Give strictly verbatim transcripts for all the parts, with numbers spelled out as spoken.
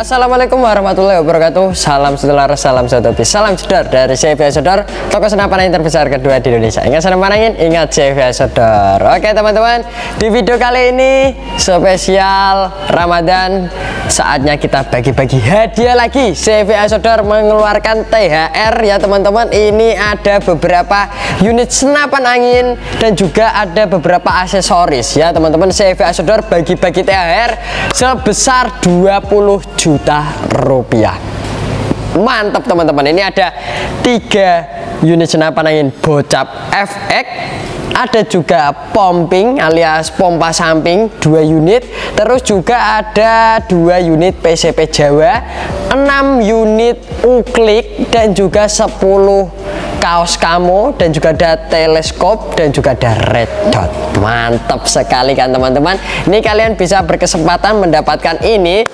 Assalamualaikum warahmatullahi wabarakatuh. Salam sedulur, salam saudara, salam cedar dari C V Ahas Outdoor, toko senapan angin terbesar kedua di Indonesia. Ingat senapan angin, ingat C V Ahas Outdoor. Oke teman-teman, di video kali ini spesial Ramadan, saatnya kita bagi-bagi hadiah lagi. C V Ahas Outdoor mengeluarkan T H R ya teman-teman. Ini ada beberapa unit senapan angin dan juga ada beberapa aksesoris ya teman-teman. C V Ahas Outdoor bagi-bagi T H R sebesar dua puluh juta rupiah. Mantap teman-teman, ini ada tiga unit senapan angin bocap F X, ada juga pumping alias pompa samping dua unit, terus juga ada dua unit P C P Jawa, enam unit uklik, dan juga sepuluh kaos kamu, dan juga ada teleskop, dan juga ada red dot. Mantap sekali kan teman-teman. Ini kalian bisa berkesempatan mendapatkan ini.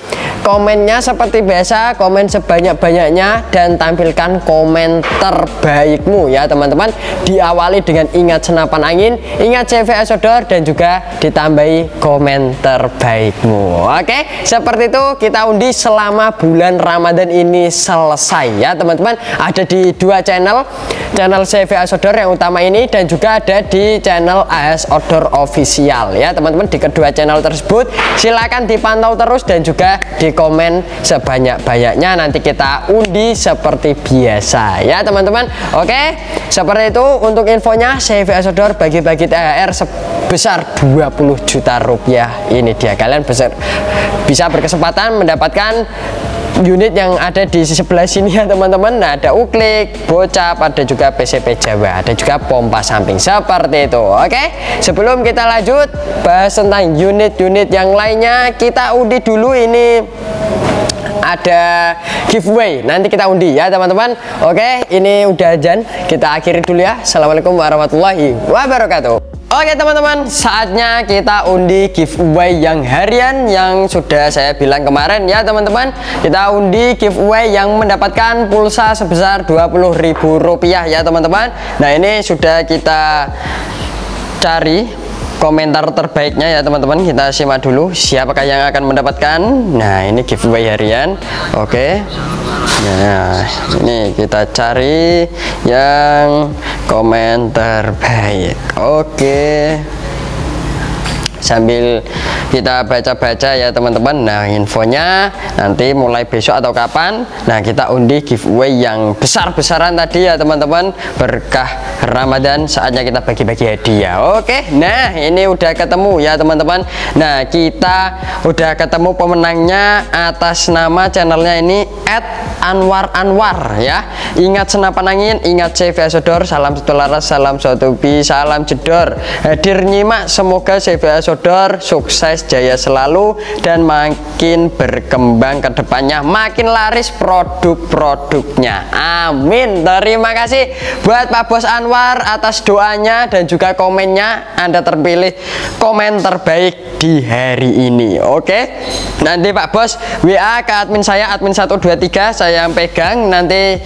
Komennya seperti biasa, komen sebanyak-banyaknya dan tampilkan komen terbaikmu ya teman-teman. Diawali dengan ingat senapan angin, ingat C V Ahas Outdoor, dan juga ditambahi komen terbaikmu. Oke, seperti itu kita undi selama bulan Ramadan ini selesai ya teman-teman. Ada di dua channel, channel C V Ahas Outdoor yang utama ini, dan juga ada di channel Ahas Outdoor Official ya teman-teman. Di kedua channel tersebut silahkan dipantau terus dan juga di komen sebanyak-banyaknya, nanti kita undi seperti biasa ya teman-teman. Oke, seperti itu untuk infonya. C V Ahas Outdoor bagi-bagi T H R sebesar dua puluh juta rupiah, ini dia. Kalian besar, bisa berkesempatan mendapatkan unit yang ada di sebelah sini ya teman-teman. Nah, ada uklik, bocap, ada juga P C P Jawa, ada juga pompa samping seperti itu. Oke, sebelum kita lanjut bahas tentang unit-unit yang lainnya, kita undi dulu. Ini ada giveaway, nanti kita undi ya teman-teman. Oke, ini udah azan, kita akhiri dulu ya. Assalamualaikum warahmatullahi wabarakatuh. Oke teman-teman, saatnya kita undi giveaway yang harian yang sudah saya bilang kemarin ya teman-teman. Kita undi giveaway yang mendapatkan pulsa sebesar dua puluh ribu rupiah ya teman-teman. Nah, ini sudah kita cari komentar terbaiknya ya teman-teman. Kita simak dulu siapakah yang akan mendapatkan. Nah, ini giveaway harian. Oke, nah ini kita cari yang komen terbaik. Oke, sambil kita baca-baca ya teman-teman. Nah, infonya nanti mulai besok atau kapan, nah kita undi giveaway yang besar-besaran tadi ya teman-teman. Berkah Ramadan, saatnya kita bagi-bagi hadiah. Oke, nah ini udah ketemu ya teman-teman. Nah, kita udah ketemu pemenangnya atas nama channelnya ini et Anwar Anwar ya. Ingat senapan angin, ingat C V Ahas Outdoor, salam satu laras, salam satu bi, salam jedor. Hadir nyimak, semoga C V Ahas Outdoor sukses, jaya selalu, dan makin berkembang ke depannya, makin laris produk-produknya. Amin. Terima kasih buat Pak Bos Anwar atas doanya dan juga komennya. Anda terpilih komen terbaik di hari ini. Oke, nanti Pak Bos W A ke admin saya, admin satu dua tiga, saya yang pegang. Nanti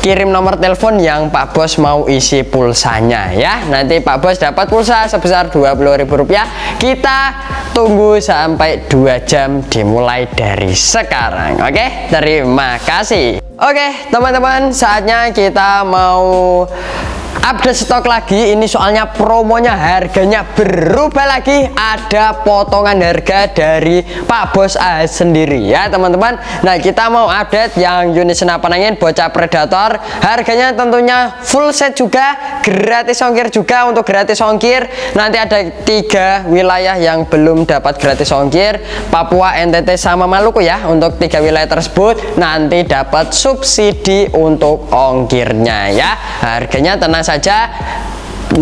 kirim nomor telepon yang Pak Bos mau isi pulsanya ya. Nanti Pak Bos dapat pulsa sebesar dua puluh ribu rupiah. Kita tunggu sampai dua jam dimulai dari sekarang. Oke, terima kasih. Oke teman-teman, saatnya kita mau update stok lagi. Ini soalnya promonya, harganya berubah lagi. Ada potongan harga dari Pak Bos Ahas sendiri ya teman-teman. Nah, kita mau update yang unit senapan angin bocah Predator. Harganya tentunya full set juga, gratis ongkir juga. Untuk gratis ongkir nanti ada tiga wilayah yang belum dapat gratis ongkir, Papua, N T T, sama Maluku ya. Untuk tiga wilayah tersebut nanti dapat subsidi untuk ongkirnya ya. Harganya tenang saja saja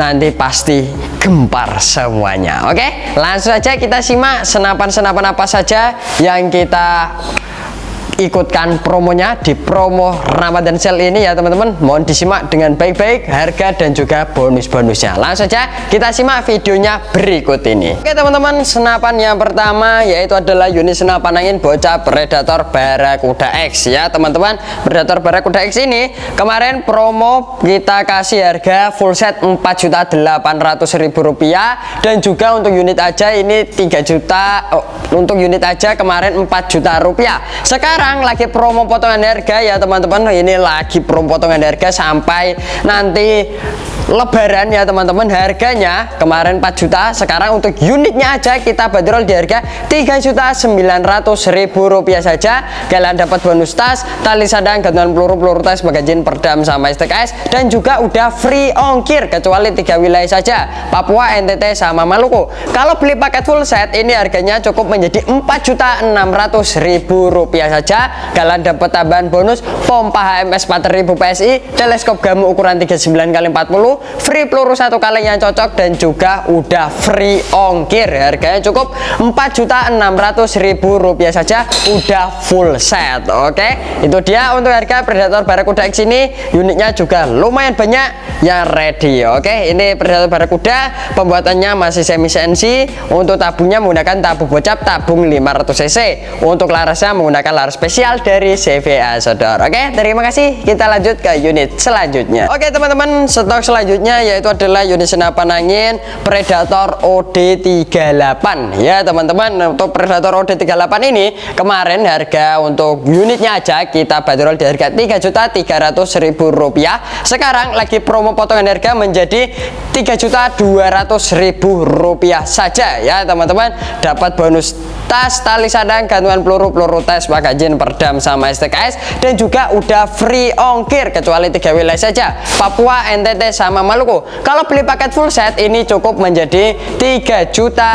nanti pasti gempar semuanya. Oke, langsung saja kita simak senapan-senapan apa saja yang kita ikutkan promonya di promo Ramadan Sale ini ya teman-teman. Mohon disimak dengan baik-baik harga dan juga bonus-bonusnya. Langsung saja kita simak videonya berikut ini. Oke teman-teman, senapan yang pertama yaitu adalah unit senapan angin bocah Predator Barakuda X ya teman-teman. Predator Barakuda X ini kemarin promo kita kasih harga full set empat juta delapan ratus ribu rupiah, dan juga untuk unit aja ini tiga juta. Oh, untuk unit aja kemarin empat juta rupiah. Sekarang lagi promo potongan harga ya teman-teman. Ini lagi promo potongan harga sampai nanti lebaran ya teman-teman. Harganya kemarin empat juta, sekarang untuk unitnya aja kita bandrol di harga tiga juta sembilan ratus ribu rupiah saja. Kalian dapat bonus tas, tali sandang, gantungan peluru, peluru tas, bagajin, perdam, sama stek es, dan juga udah free ongkir kecuali tiga wilayah saja, Papua, N T T, sama Maluku. Kalau beli paket full set ini harganya cukup menjadi empat juta enam ratus ribu rupiah saja. Kalian dapat tambahan bonus pompa H M S empat ribu P S I, teleskop gamu ukuran tiga puluh sembilan kali empat puluh, free peluru satu kaleng yang cocok, dan juga udah free ongkir. Harganya cukup empat juta enam ratus ribu rupiah saja, udah full set. Oke, itu dia untuk harga Predator Barakuda X ini. Unitnya juga lumayan banyak yang ready. Oke, ini Predator Barakuda pembuatannya masih semi C N C. Untuk tabungnya menggunakan tabung bocap tabung lima ratus cc. Untuk larasnya menggunakan laras spesial dari C V Ahas Outdoor. Oke, terima kasih. Kita lanjut ke unit selanjutnya. Oke teman-teman, stok selanjutnya yaitu adalah unit senapan angin Predator O D tiga delapan ya teman-teman. Untuk Predator O D tiga delapan ini kemarin harga untuk unitnya aja kita bandrol di harga tiga juta tiga ratus ribu rupiah. Sekarang lagi promo potongan harga menjadi tiga juta dua ratus ribu rupiah saja ya teman-teman. Dapat bonus tas, tali sandang, gantungan peluru, peluru tes, bagajin, perdam, sama stek es, dan juga udah free ongkir kecuali tiga wilayah saja, Papua, N T T, sama Maluku. Kalau beli paket full set ini cukup menjadi tiga juta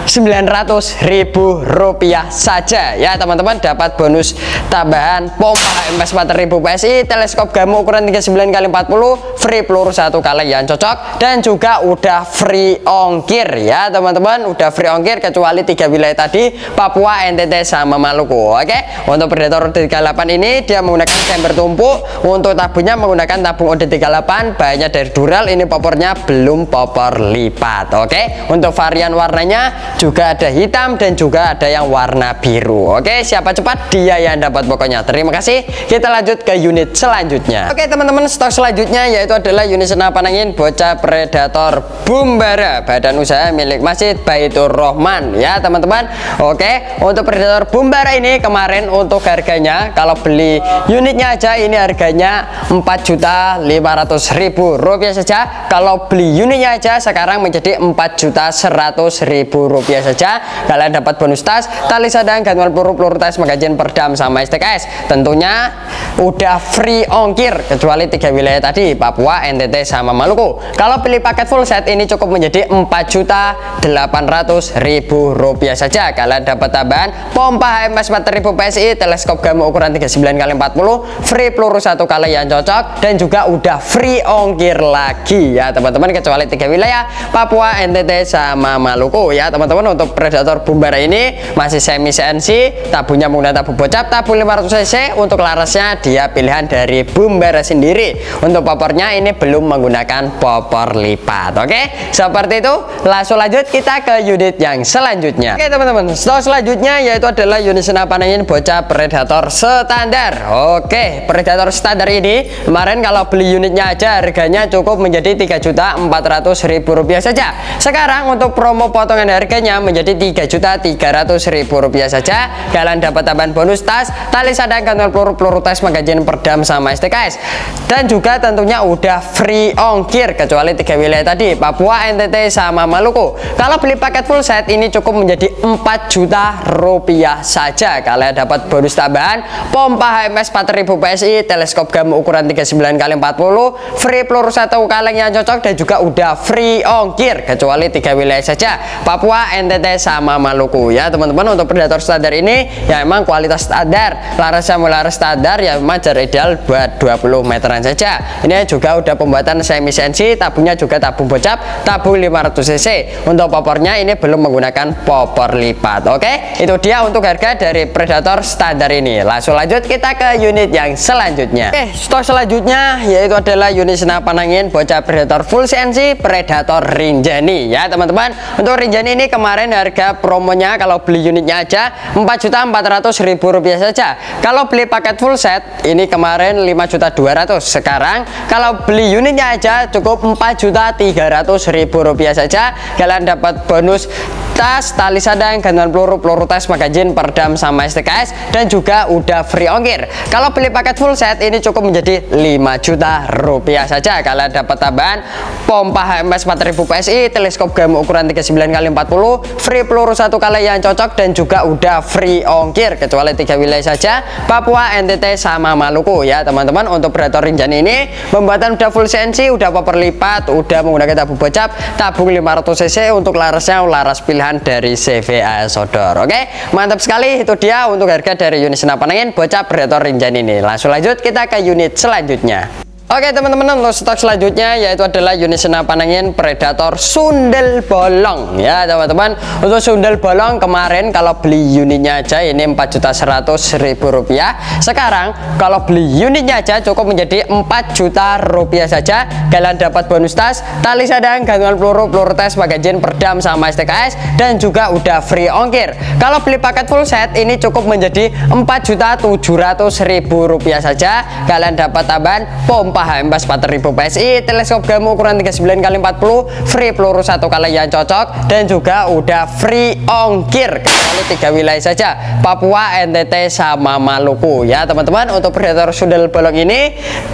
sembilan ratus ribu rupiah saja ya teman-teman. Dapat bonus tambahan pompa H M S empat ribu P S I, teleskop gamu ukuran tiga puluh sembilan kali empat puluh, free peluru satu kaleng yang cocok, dan juga udah free ongkir ya teman-teman. Udah free ongkir kecuali tiga wilayah tadi, Papua, N T T, sama Maluku. Oke, untuk Predator O D tiga delapan ini dia menggunakan chamber tumpuk. Untuk tabungnya menggunakan tabung O D tiga delapan, bahannya dari dural. Ini popornya belum popor lipat. Oke, untuk varian warnanya juga ada hitam dan juga ada yang warna biru. Oke, siapa cepat dia yang dapat pokoknya. Terima kasih. Kita lanjut ke unit selanjutnya. Oke teman-teman, stok selanjutnya yaitu adalah unit senapan angin bocah Predator Bumbara badan usaha milik Masjid Baitur Rahman ya teman-teman. Oke, untuk Predator Bumbara ini kemarin untuk harganya kalau beli unitnya aja ini harganya empat juta lima ratus ribu rupiah saja. Kalau beli unitnya aja sekarang menjadi empat juta seratus ribu rupiah saja. Kalian dapat bonus tas, tali sandang, gantungan peluru, peluru tas, magazin, perdam, sama S T K S. Tentunya udah free ongkir kecuali tiga wilayah tadi, Papua, N T T, sama Maluku. Kalau beli paket full set ini cukup menjadi empat juta delapan ratus ribu rupiah saja. Kalian dapat tambahan pompa H M S empat ribu P S I, teleskop gamu ukuran tiga puluh sembilan kali empat puluh, free peluru satu kali yang cocok, dan juga udah free ongkir lagi ya teman-teman kecuali tiga wilayah, Papua, N T T, sama Maluku ya teman-teman. Untuk Predator Bumbara ini masih semi C N C, tabungnya menggunakan tabung bocap tabung lima ratus cc. Untuk larasnya dia pilihan dari Bumbara sendiri. Untuk popornya ini belum menggunakan popor lipat. Oke, seperti itu. Langsung lanjut kita ke unit yang selanjutnya. Oke teman-teman, stok selanjutnya yaitu adalah unit senapan angin bocah Predator Standar. Oke, Predator Standar ini kemarin kalau beli unitnya aja harganya cukup menjadi tiga juta empat ratus ribu rupiah saja. Sekarang untuk promo potongan harganya menjadi tiga juta tiga ratus ribu rupiah saja. Kalian dapat tambahan bonus tas, tali sandang, gantungan peluru, peluru tes, magazin, perdam, sama S T K S, dan juga tentunya udah free ongkir kecuali tiga wilayah tadi, Papua, N T T, sama Maluku. Kalau beli paket full set ini cukup menjadi empat juta rupiah saja. Kalian dapat bonus tambahan pompa H M S empat ribu P S I, teleskop gamu ukuran tiga puluh sembilan kali empat puluh, free peluru satu kaleng yang cocok, dan juga udah free ongkir kecuali tiga wilayah saja, Papua, N T T, sama Maluku ya teman-teman. Untuk Predator Standar ini ya emang kualitas standar, larasnya mulai standar ya remaja ideal buat dua puluh meteran saja. Ini juga udah pembuatan semi C N C, tabungnya juga tabung bocap, tabung lima ratus cc. Untuk popornya ini belum menggunakan popor lipat. Oke, itu dia untuk harga dari Predator Standar ini. Langsung lanjut kita ke unit yang selanjutnya. Oke, stok selanjutnya yaitu adalah unit senapan angin bocap Predator full C N C Predator Rinjani ya teman-teman. Untuk Rinjani ini kemarin harga promonya kalau beli unitnya aja empat juta empat ratus ribu rupiah saja. Kalau beli paket full set ini kemarin lima juta dua ratus ribu. Sekarang kalau beli unitnya aja cukup empat juta tiga ratus ribu rupiah saja. Kalian dapat bonus tas, tali sadang, gantungan peluru, peluru tes, magazin, perdam, sama S T K S, dan juga udah free ongkir. Kalau beli paket full set ini cukup menjadi lima juta rupiah saja. Kalian dapat tambahan pompa H M S empat ribu P S I, teleskop game ukuran tiga puluh sembilan kali empat puluh, free peluru satu kali yang cocok, dan juga udah free ongkir kecuali tiga wilayah saja, Papua, N T T, sama Maluku ya teman-teman. Untuk Predator Rinjani ini pembuatan udah full C N C, udah popor lipat, udah menggunakan tabung bocap, tabung lima ratus cc. Untuk larasnya laras pilihan dari C V Ahas Outdoor. Oke, mantap sekali. Itu dia untuk harga dari unit senapan angin bocap Predator Rinjani ini. Langsung lanjut kita ke unit selanjutnya. Oke teman-teman, untuk stok selanjutnya yaitu adalah unit senapan angin Predator Sundel Bolong ya teman-teman. Untuk Sundel Bolong kemarin kalau beli unitnya aja ini empat juta seratus ribu rupiah. Sekarang kalau beli unitnya aja cukup menjadi empat juta rupiah saja. Kalian dapat bonus tas, tali sadang, gantungan peluru, peluru tes, magazin, perdam, sama S T K S, dan juga udah free ongkir. Kalau beli paket full set ini cukup menjadi empat juta tujuh ratus ribu rupiah saja. Kalian dapat tambahan pompa H M S empat ribu P S I, teleskop gamu ukuran tiga puluh sembilan kali empat puluh, free peluru satu kali yang cocok, dan juga udah free ongkir kecuali tiga wilayah saja, Papua, N T T, sama Maluku ya teman-teman. Untuk Predator Sundel Bolong ini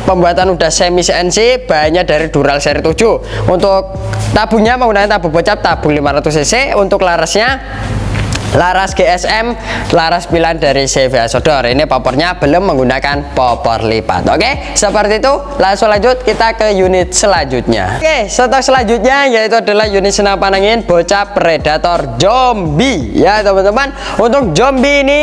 pembuatan udah semi C N C, bahannya dari Dural seri tujuh. Untuk tabungnya menggunakan tabung bocap, tabung lima ratus cc. Untuk larasnya laras G S M, laras pilihan dari C V Ahas Outdoor. Ini popornya belum menggunakan popor lipat. Oke, seperti itu. Langsung lanjut kita ke unit selanjutnya. Oke, stok selanjutnya yaitu adalah unit senapan angin bocap Predator Zombie ya teman-teman. Untuk Zombie ini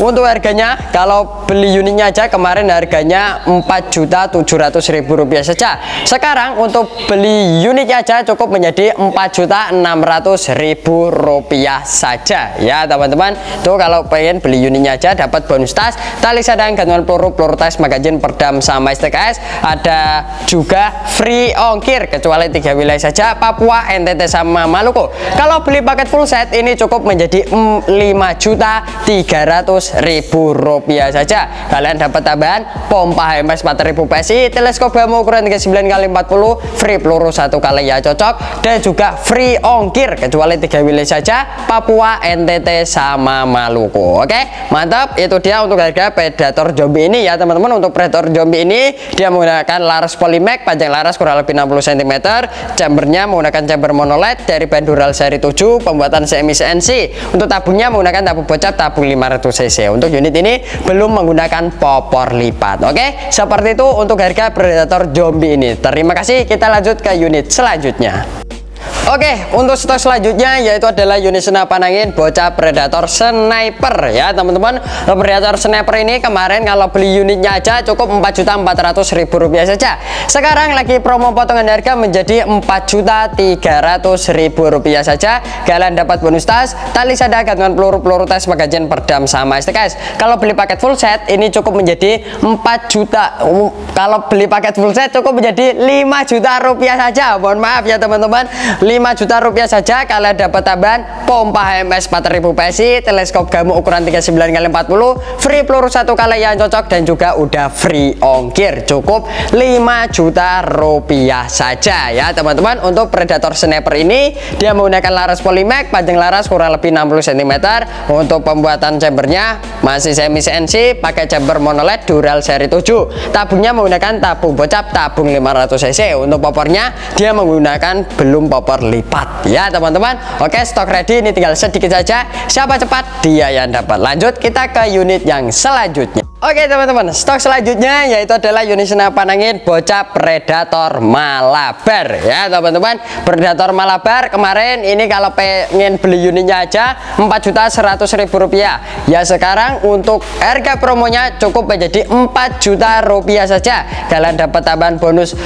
untuk harganya kalau beli unitnya aja kemarin harganya empat juta tujuh ratus ribu rupiah saja. Sekarang untuk beli unitnya aja cukup menjadi empat juta enam ratus ribu rupiah saja ya teman-teman. Tuh kalau pengen beli unitnya aja dapat bonus tas, tali sadang, gantungan peluru, peluru tes, magazin, perdam, sama S T K S, ada juga free ongkir kecuali tiga wilayah saja, Papua, N T T, sama Maluku. Kalau beli paket full set ini cukup menjadi lima juta tiga ratus ribu rupiah saja. Kalian dapat tambahan pompa H M S empat ribu P S I, teleskop gamu ukuran tiga puluh sembilan kali empat puluh, free peluru satu kali ya cocok, dan juga free ongkir kecuali tiga wilayah saja, Papua, N T T, sama Maluku. Oke, mantap. Itu dia untuk harga Predator Zombie ini ya teman-teman. Untuk Predator Zombie ini dia menggunakan laras polymac, panjang laras kurang lebih enam puluh sentimeter, chambernya menggunakan chamber monolith dari bahan Dural seri tujuh, pembuatan semi C N C. Untuk tabungnya menggunakan tabung bocap, tabung lima ratus cc. Untuk unit ini belum menggunakan popor lipat. Oke, seperti itu untuk harga Predator Zombie ini. Terima kasih, kita lanjut ke unit selanjutnya. Oke, untuk stok selanjutnya yaitu adalah unit senapan angin bocah Predator Sniper ya teman-teman. Predator Sniper ini kemarin kalau beli unitnya aja cukup empat juta empat ratus ribu rupiah saja. Sekarang lagi promo potongan harga menjadi empat juta tiga ratus ribu rupiah saja. Kalian dapat bonus tas, tali sadar, gantungan peluru-peluru tes, magazin, perdam, sama S T K S. Kalau beli paket full set ini cukup menjadi empat juta. Kalau beli paket full set cukup menjadi lima juta rupiah saja. Mohon maaf ya teman-teman, lima juta rupiah saja. Kalian dapat tambahan pompa H M S empat ribu P S I, teleskop gamu ukuran tiga puluh sembilan kali empat puluh, free peluru satu kali yang cocok, dan juga udah free ongkir cukup lima juta rupiah saja ya teman-teman. Untuk Predator Sniper ini dia menggunakan laras polymac, panjang laras kurang lebih enam puluh sentimeter. Untuk pembuatan chambernya masih semi C N C, pakai chamber monolith Dural seri tujuh, tabungnya menggunakan tabung bocap, tabung lima ratus cc. Untuk popornya dia menggunakan belum popor lipat ya teman-teman. Oke, stok ready ini tinggal sedikit saja, siapa cepat dia yang dapat. Lanjut kita ke unit yang selanjutnya. Oke teman-teman, stok selanjutnya yaitu adalah unit senapan angin bocah Predator Malabar ya teman-teman. Predator Malabar kemarin ini kalau pengen beli unitnya aja empat juta seratus ribu rupiah ya, sekarang untuk harga promonya cukup menjadi empat juta rupiah saja. Kalian dapat tambahan bonus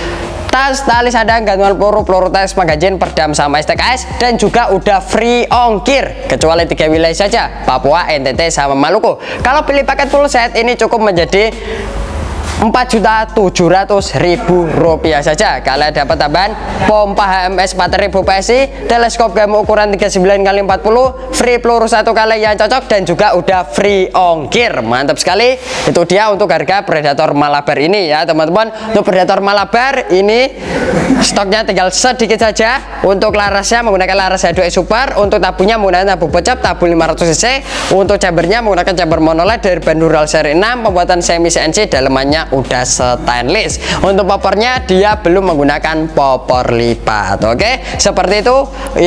tas, tali sandang, gantungan peluru, peluru tes, magazin, perdam, sama S T K S, dan juga udah free ongkir kecuali tiga wilayah saja, Papua, N T T, sama Maluku. Kalau pilih paket full set ini cukup menjadi empat juta tujuh ratus ribu rupiah saja. Kalian dapat tambahan pompa H M S empat ribu P S I, teleskop gamo ukuran tiga puluh sembilan kali empat puluh, free peluru satu kali yang cocok, dan juga udah free ongkir. Mantap sekali. Itu dia untuk harga Predator Malabar ini ya teman-teman. Untuk Predator Malabar ini stoknya tinggal sedikit saja. Untuk larasnya menggunakan laras H dua E Super, untuk tabungnya menggunakan tabung pecap, tabung lima ratus cc, untuk chambernya menggunakan chamber monolite dari Bandural seri enam, pembuatan semi C N C, dalemannya udah stainless. Untuk popornya dia belum menggunakan popor lipat. Oke, seperti itu.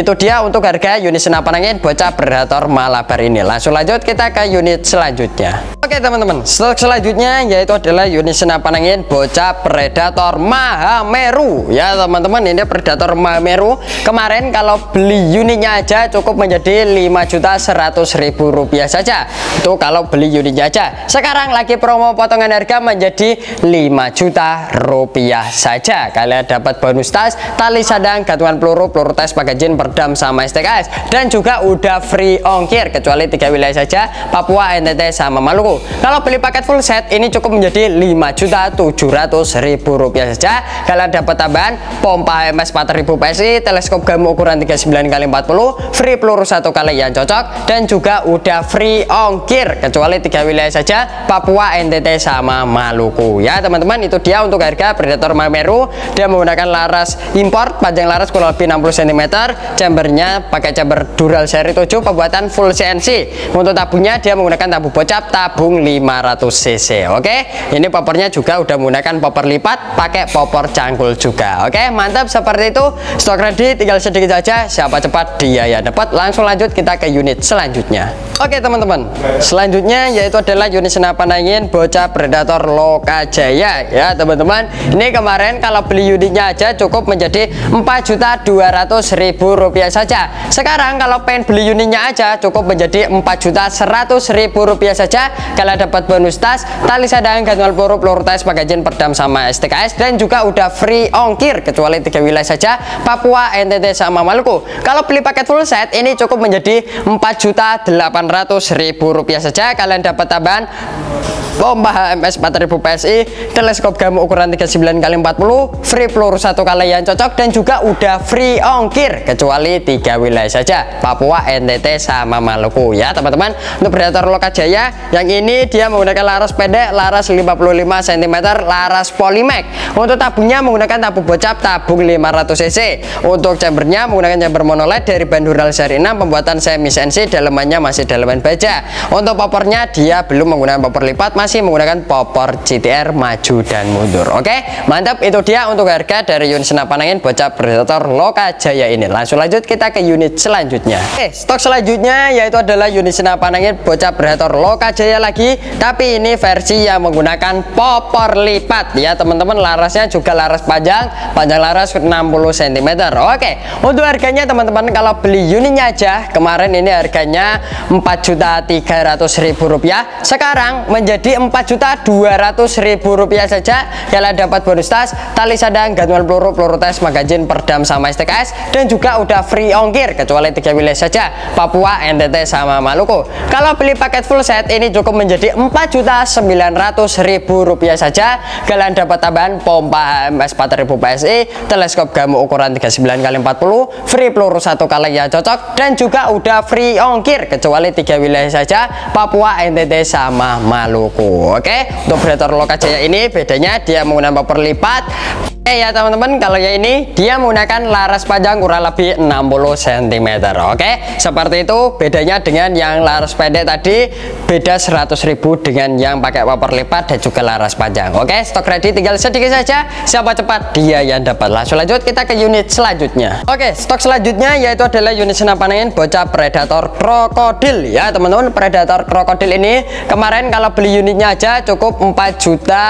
Itu dia untuk harga unit senapan angin bocah Predator Malabar ini. Langsung lanjut kita ke unit selanjutnya. Oke teman-teman, stok selanjutnya yaitu adalah unit senapan angin bocah Predator Mahameru ya teman-teman. Ini Predator Mahameru kemarin kalau beli unitnya aja cukup menjadi lima juta seratus ribu rupiah saja. Itu kalau beli unitnya aja. Sekarang lagi promo potongan harga menjadi lima juta rupiah saja. Kalian dapat bonus tas, tali sadang, gantungan peluru, peluru tes, magazin, perdam, sama S T K S, dan juga udah free ongkir kecuali tiga wilayah saja, Papua, N T T, sama Maluku. Kalau beli paket full set ini cukup menjadi lima juta tujuh ratus ribu rupiah saja. Kalian dapat tambahan pompa H M S empat ribu P S I, teleskop gamo ukuran tiga puluh sembilan kali empat puluh, free peluru satu kali yang cocok, dan juga udah free ongkir kecuali tiga wilayah saja, Papua, N T T, sama Maluku ya teman-teman. Itu dia untuk harga Predator Mahameru. Dia menggunakan laras impor, panjang laras kurang lebih enam puluh sentimeter, chambernya pakai chamber Dural seri tujuh, pembuatan full C N C. Untuk tabungnya dia menggunakan tabung bocap, tabung lima ratus cc. Oke, ini popornya juga udah menggunakan popor lipat, pakai popor cangkul juga. Oke, mantap. Seperti itu, stok ready tinggal sedikit saja. Siapa cepat dia ya dapat. Langsung lanjut kita ke unit selanjutnya. Oke teman-teman, selanjutnya yaitu adalah unit senapan angin bocah Predator Lokajaya Jaya ya teman-teman. Ini kemarin kalau beli unitnya aja cukup menjadi empat juta dua ratus ribu rupiah saja. Sekarang kalau pengen beli unitnya aja cukup menjadi empat juta seratus ribu rupiah saja. Kalian dapat bonus tas, tali sadang, gantungan peluru, peluru tes, magazin, perdam, sama S T K S, dan juga udah free ongkir kecuali tiga wilayah saja, Papua, N T T, sama Maluku. Kalau beli paket full set ini cukup menjadi empat juta delapan ratus ribu rupiah saja. Kalian dapat tambahan bomba H M S empat ribu P S I, teleskop gamo ukuran tiga puluh sembilan kali empat puluh, free peluru satu kali yang cocok, dan juga udah free ongkir kecuali tiga wilayah saja, Papua, N T T, sama Maluku ya teman-teman. Untuk Predator Lokajaya yang ini dia menggunakan laras pendek, laras lima puluh lima sentimeter, laras polimek. Untuk tabungnya menggunakan tabung bocap, tabung lima ratus cc, untuk chambernya menggunakan chamber monolite dari Bandural seri enam, pembuatan semi C N C, dalemannya masih daleman baja. Untuk popornya dia belum menggunakan popor lipat, masih menggunakan popor C T R maju dan mundur. Oke, mantap. Itu dia untuk harga dari unit senapan angin bocah Predator Lokajaya ini. Langsung lanjut kita ke unit selanjutnya. Eh, stok selanjutnya yaitu adalah unit senapan angin bocah Predator Lokajaya lagi, tapi ini versi yang menggunakan popor lipat ya teman-teman. Larasnya juga laras panjang, panjang laras enam puluh sentimeter. Oke, untuk harganya teman-teman kalau beli unitnya aja kemarin ini harganya empat juta tiga ratus ribu rupiah, sekarang menjadi empat juta dua ratus ribu rupiah saja. Kalian dapat bonus tas, tali sadang, gantungan peluru, peluru tes, magazin, perdam, sama S T K S, dan juga udah free ongkir kecuali tiga wilayah saja, Papua, N T T, sama Maluku. Kalau beli paket full set ini cukup menjadi empat juta sembilan ratus ribu rupiah saja. Kalian dapat tambahan pompa H M S empat ribu P S I, teleskop gamo ukuran tiga puluh sembilan kali empat puluh, free peluru satu kali yang cocok, dan juga udah free ongkir kecuali tiga wilayah saja, Papua, N T T, sama Maluku. Oke, untuk Predator Lokajaya ini bedanya dia menggunakan popor lipat, Oke ya teman-teman, kalau ya ini dia menggunakan laras panjang kurang lebih enam puluh sentimeter. Oke, seperti itu bedanya dengan yang laras pendek tadi, beda seratus ribu dengan yang pakai paper lipat dan juga laras panjang. Oke, stok ready tinggal sedikit saja, siapa cepat dia yang dapat. Langsung lanjut kita ke unit selanjutnya. Oke, stok selanjutnya yaitu adalah unit senapan angin bocah Predator Krokodil ya teman-teman. Predator Krokodil ini kemarin kalau beli unitnya aja cukup empat juta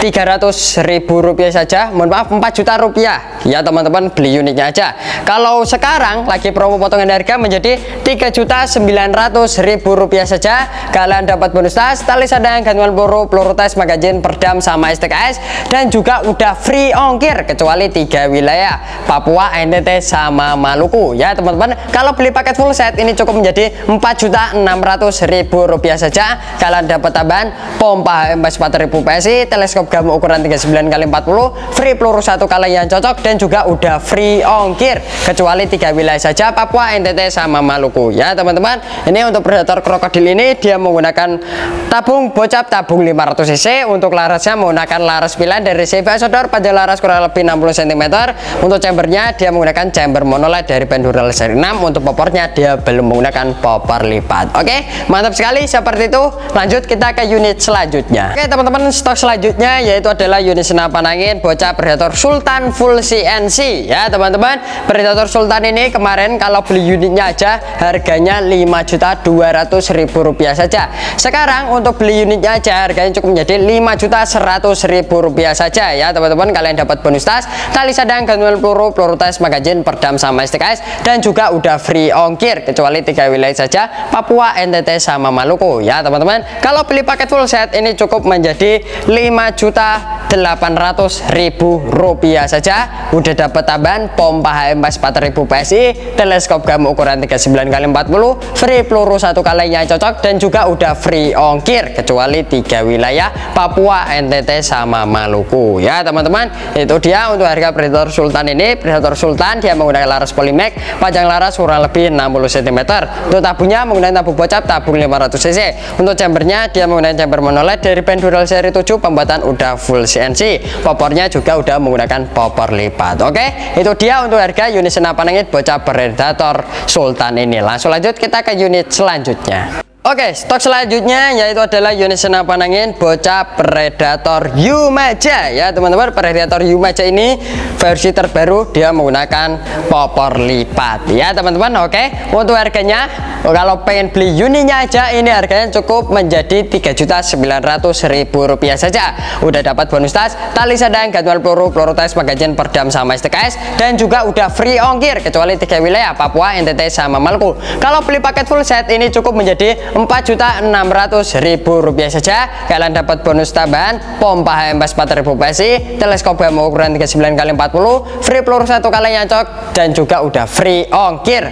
tiga ratus ribu rupiah saja. Mohon maaf, empat juta rupiah ya teman-teman, beli unitnya aja. Kalau sekarang lagi promo potongan harga menjadi tiga juta sembilan ratus ribu rupiah saja. Kalian dapat bonus tas, tali sandang, gantungan peluru, peluru tes, magazin, perdam, sama S T K S, dan juga udah free ongkir kecuali tiga wilayah, Papua, N T T, sama Maluku ya teman-teman. Kalau beli paket full set ini cukup menjadi empat juta enam ratus ribu rupiah saja. Kalian dapat tambahan pompa empat ribu P S I, teleskop gam ukuran tiga puluh sembilan kali empat puluh, free peluru satu kali yang cocok, dan juga udah free ongkir kecuali tiga wilayah saja, Papua, N T T, sama Maluku ya teman-teman. Ini untuk Predator Krokodil ini dia menggunakan tabung bocap, tabung lima ratus cc. Untuk larasnya menggunakan laras pilihan dari C V Ahas Outdoor, panjang laras kurang lebih enam puluh sentimeter. Untuk chambernya dia menggunakan chamber monolight dari Bendural seri enam. Untuk popornya dia belum menggunakan popor lipat. Oke, mantap sekali seperti itu. Lanjut kita ke unit selanjutnya. Oke teman-teman, stok selanjutnya yaitu adalah unit senapan angin bocah Predator Sultan full C N C ya teman-teman. Predator Sultan ini kemarin kalau beli unitnya aja harganya lima juta dua ratus ribu rupiah saja. Sekarang untuk beli unitnya aja harganya cukup menjadi lima juta seratus ribu rupiah saja ya teman-teman. Kalian dapat bonus tas, tali sandang, gantungan peluru, peluru tes, magazin, perdam, sama S T K S, dan juga udah free ongkir kecuali tiga wilayah saja, Papua, N T T, sama Maluku ya teman-teman. Kalau beli paket full set ini cukup menjadi lima juta delapan ratus ribu rupiah saja. Udah dapat tambahan pompa H M empat ribu P S I, teleskop gam ukuran tiga puluh sembilan kali empat puluh, free peluru satu kali yang cocok, dan juga udah free ongkir kecuali tiga wilayah, Papua, N T T, sama Maluku ya teman-teman. Itu dia untuk harga Predator Sultan ini. Predator Sultan dia menggunakan laras polimek, panjang laras kurang lebih enam puluh sentimeter. Untuk tabungnya menggunakan tabung bocap, tabung lima ratus cc. Untuk chambernya dia menggunakan chamber monolight dari Bendural seri tujuh, pembuatan udah full C N C. Popornya juga udah menggunakan popor lipat. Oke, itu dia untuk harga unit senapan angin bocah Predator Sultan ini. Langsung lanjut kita ke unit selanjutnya. Oke, stok selanjutnya yaitu adalah unit senapan angin bocah Predator Yumaja ya teman-teman. Predator Yumaja ini versi terbaru dia menggunakan popor lipat ya teman-teman. Oke, untuk harganya kalau pengen beli unitnya aja ini harganya cukup menjadi tiga juta sembilan ratus ribu rupiah saja. Udah dapat bonus tas, tali sandang, gantungan peluru, peluru tes, magazin, perdam, sama S T K S, dan juga udah free ongkir kecuali tiga wilayah, Papua, N T T, sama Maluku. Kalau beli paket full set ini cukup menjadi empat juta enam ratus ribu rupiah saja. Kalian dapat bonus tambahan pompa H M empat ribu P S I, teleskop gam ukuran tiga puluh sembilan kali empat puluh, free peluru satu kali nyacok, dan juga udah free ongkir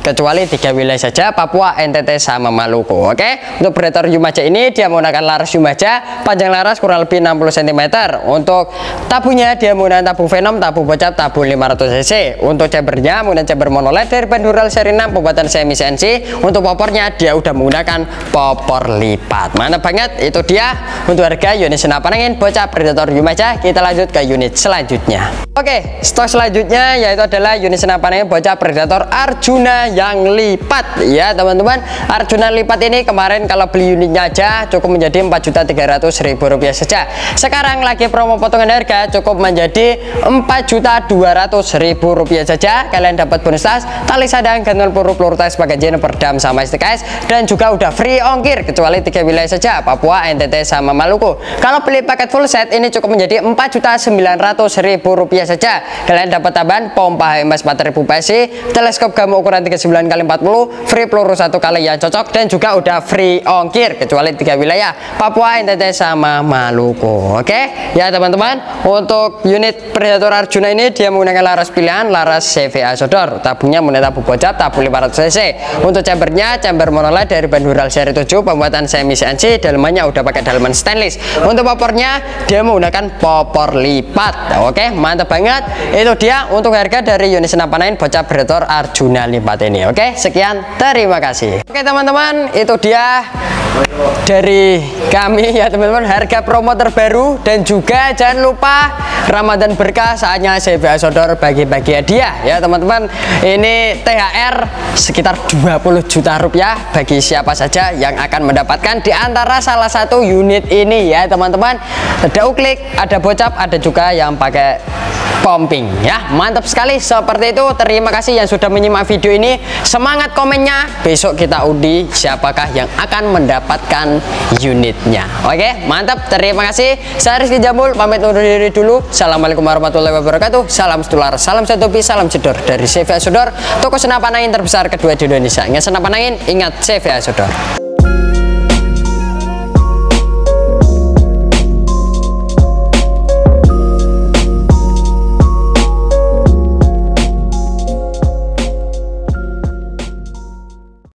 kecuali tiga wilayah saja, Papua, N T T, sama Maluku. Oke, untuk Predator Yumaja ini dia menggunakan laras Yumaja, panjang laras kurang lebih enam puluh sentimeter. Untuk tabungnya dia menggunakan tabung Venom, tabung bocap, tabung lima ratus cc. Untuk chambernya menggunakan chamber monolight dari Bendural seri enam, pembuatan semi C N C. Untuk popornya dia udah menggunakan popor lipat. Mantap banget, itu dia untuk harga unit senapan angin bocah Predator Yumaja. Kita lanjut ke unit selanjutnya. Oke, stok selanjutnya yaitu adalah unit senapan angin bocah Predator Arjuna yang lipat ya teman-teman. Arjuna lipat ini kemarin kalau beli unitnya aja cukup menjadi empat juta tiga ratus ribu rupiah saja. Sekarang lagi promo potongan harga cukup menjadi empat juta dua ratus ribu rupiah saja. Kalian dapat bonus tas, tali sandang, gantungan peluru, peluru tes, magazin, perdam, sama S T K S, dan juga udah free ongkir kecuali tiga wilayah saja, Papua, N T T, sama Maluku. Kalau beli paket full set ini cukup menjadi empat juta sembilan ratus ribu rupiah saja. Kalian dapat tambahan pompa H M empat ribu P S I, teleskop gam ukuran tiga puluh sembilan kali empat puluh, free peluru satu kali yang cocok, dan juga udah free ongkir kecuali tiga wilayah, Papua, N T T, sama Maluku. Oke ya teman-teman, untuk unit Predator Arjuna ini dia menggunakan laras pilihan, laras C V Ahas Outdoor, tabungnya menggunakan tabung bocap, tabung lima ratus cc. Untuk chambernya chamber monolight dari Bendural seri tujuh, pembuatan semi C N C, dalemannya udah pakai daleman stainless. Untuk popornya dia menggunakan popor lipat. Oke, mantap banget, itu dia untuk harga dari unit senapan angin bocah Predator Arjuna lipat ini. Oke, sekian, terima kasih. Oke teman-teman, itu dia dari kami ya teman-teman, harga promo terbaru, dan juga jangan lupa Ramadan berkah, saatnya C V Ahas Outdoor bagi-bagi hadiah ya teman-teman. Ini T H R sekitar dua puluh juta rupiah bagi siapa saja yang akan mendapatkan di antara salah satu unit ini ya teman-teman. Ada uklik, ada bocap, ada juga yang pakai pumping ya. Mantap sekali seperti itu. Terima kasih yang sudah menyimak video ini. Semangat komennya, besok kita undi siapakah yang akan mendapatkan unitnya. Oke, mantap. Terima kasih. Saya Rizky Jambul, pamit undur diri dulu. Assalamualaikum warahmatullahi wabarakatuh. Salam setular, salam setupi, salam jedor dari C V Ahas Outdoor, toko senapan angin terbesar kedua di Indonesia. Ingat senapan angin, ingat C V Ahas Outdoor.